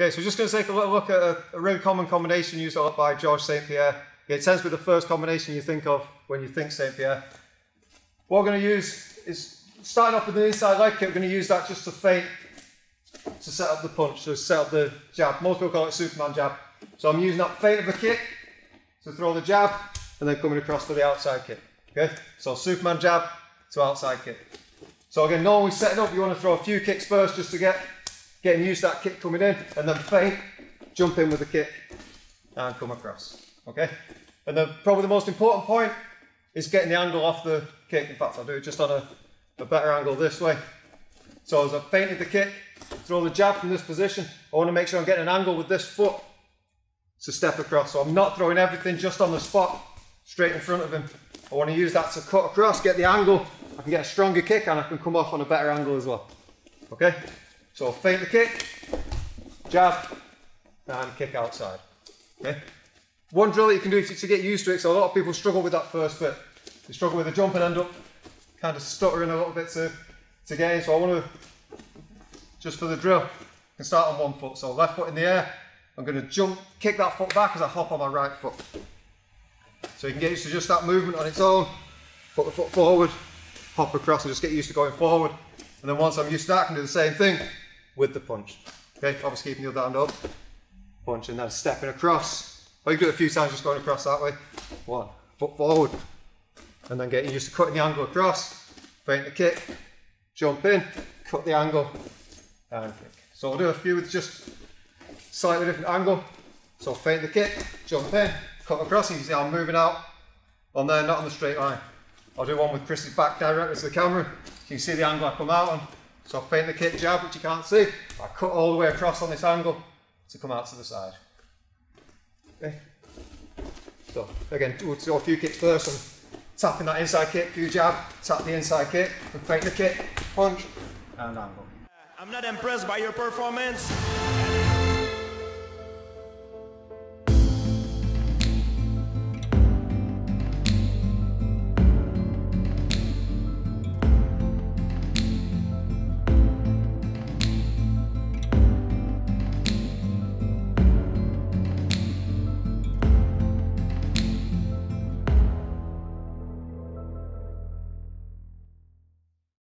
Okay, so we're just going to take a look at a really common combination used a lot by Georges St-Pierre. It tends to be the first combination you think of when you think St-Pierre. What we're going to use is, starting off with the inside leg kick, we're going to use that just to fake, to set up the punch, to set up the jab. Most people call it Superman jab. So I'm using that feint of the kick to throw the jab and then coming across to the outside kick. Okay, so Superman jab to outside kick. So again, normally setting up, you want to throw a few kicks first just to get used to that kick coming in, and then feint, jump in with the kick and come across. Okay, and then probably the most important point is getting the angle off the kick. In fact, I'll do it just on a better angle this way. So as I feinted the kick, throw the jab from this position, I want to make sure I'm getting an angle with this foot to step across. So I'm not throwing everything just on the spot, straight in front of him. I want to use that to cut across, get the angle, I can get a stronger kick and I can come off on a better angle as well. Okay, so feint the kick, jab, and kick outside. Okay. One drill that you can do to get used to it, so a lot of people struggle with that first bit. They struggle with the jump and end up kind of stuttering a little bit to get in. So I want to, just for the drill, I can start on one foot. So left foot in the air, I'm going to jump, kick that foot back as I hop on my right foot. So you can get used to just that movement on its own, put the foot forward, hop across and just get used to going forward. And then once I'm used to that, I can do the same thing with the punch. Okay, obviously keeping the other hand up, punch and then stepping across. Or you can do it a few times just going across that way. One, foot forward. And then getting used to cutting the angle across, feint the kick, jump in, cut the angle, and kick. So I'll do a few with just slightly different angle. So feint the kick, jump in, cut across, and you can see I'm moving out on there, not on the straight line. I'll do one with Chris's back directly to the camera. You can see the angle I come out on. So I feint the kick jab, which you can't see. I cut all the way across on this angle to come out to the side. Okay. So again, we'll do a few kicks first. I'm tapping that inside kick, few jab, tap the inside kick, and feint the kick, punch, and angle. I'm not impressed by your performance.